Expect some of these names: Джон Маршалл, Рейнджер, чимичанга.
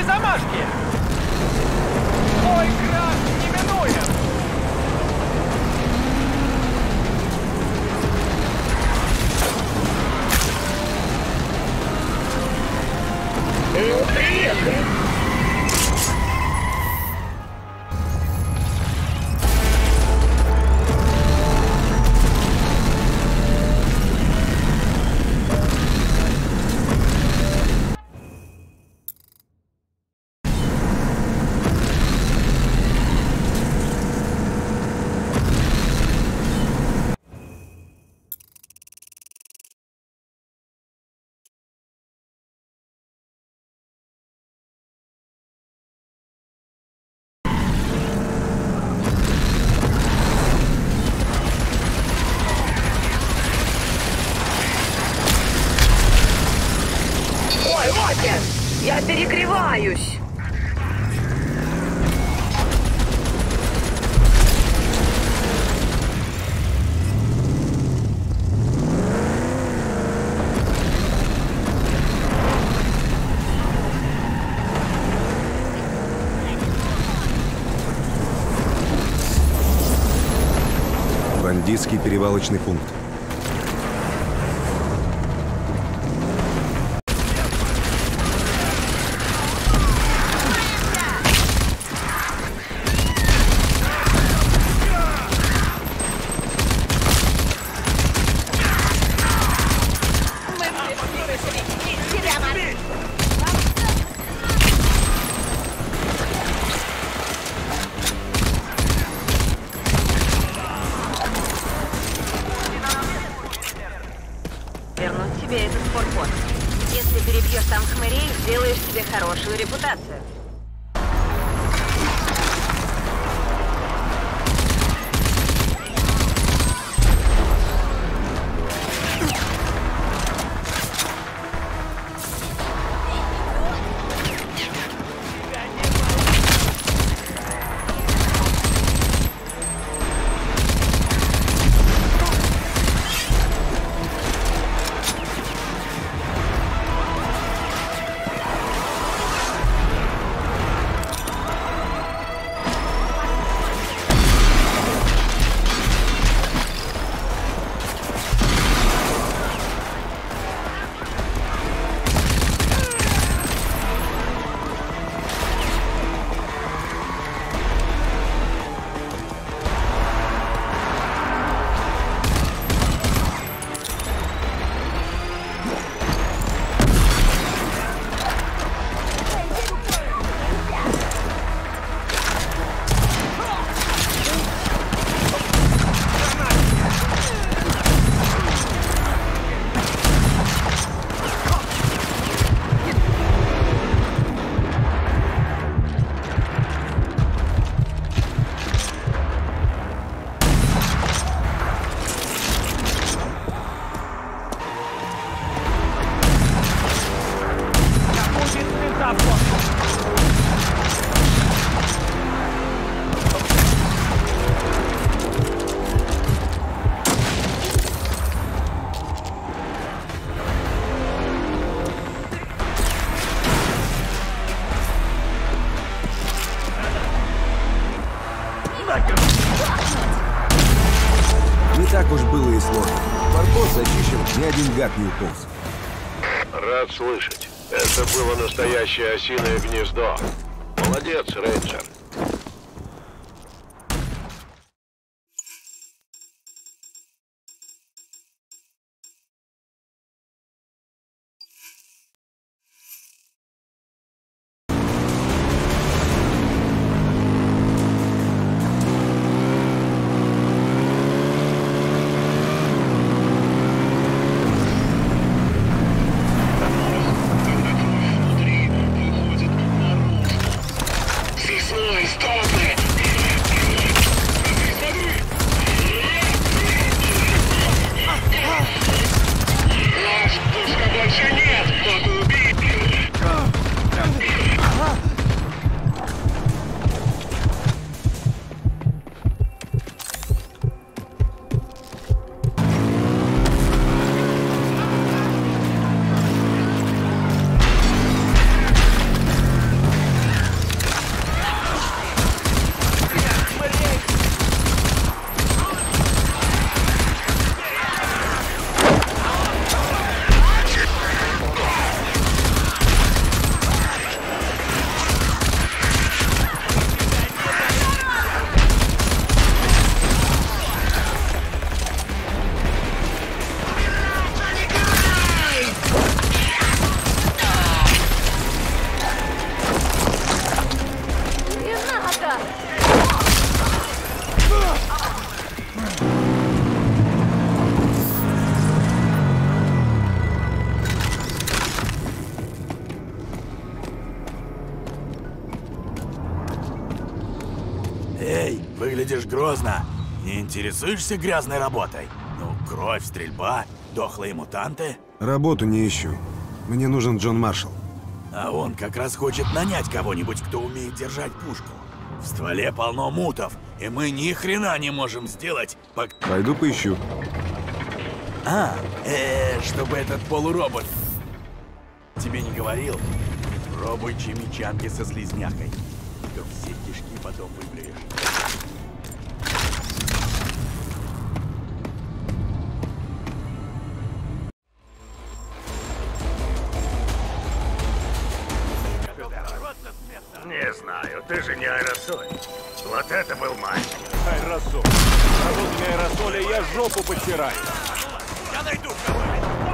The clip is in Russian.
ловкие замашки! Мой крах неминуем! Ну, приехали! Я перегреваюсь! Бандитский перевалочный пункт. Рад слышать. Это было настоящее осиное гнездо. Молодец, Рейнджер. Эй, выглядишь грозно. Не интересуешься грязной работой? Ну, кровь, стрельба, дохлые мутанты. Работу не ищу. Мне нужен Джон Маршалл. А он как раз хочет нанять кого-нибудь, кто умеет держать пушку. В стволе полно мутов, и мы ни хрена не можем сделать, пока... Пойду поищу. Чтобы этот полуробот... Тебе не говорил? Пробуй чимичанки со слизнякой. Только все кишки потом выплюешь. Не знаю, ты же не аэрозоль. Вот это был мальчик. Аэрозоль. А вот для аэрозоля я жопу подтираю. Я найду кого-нибудь.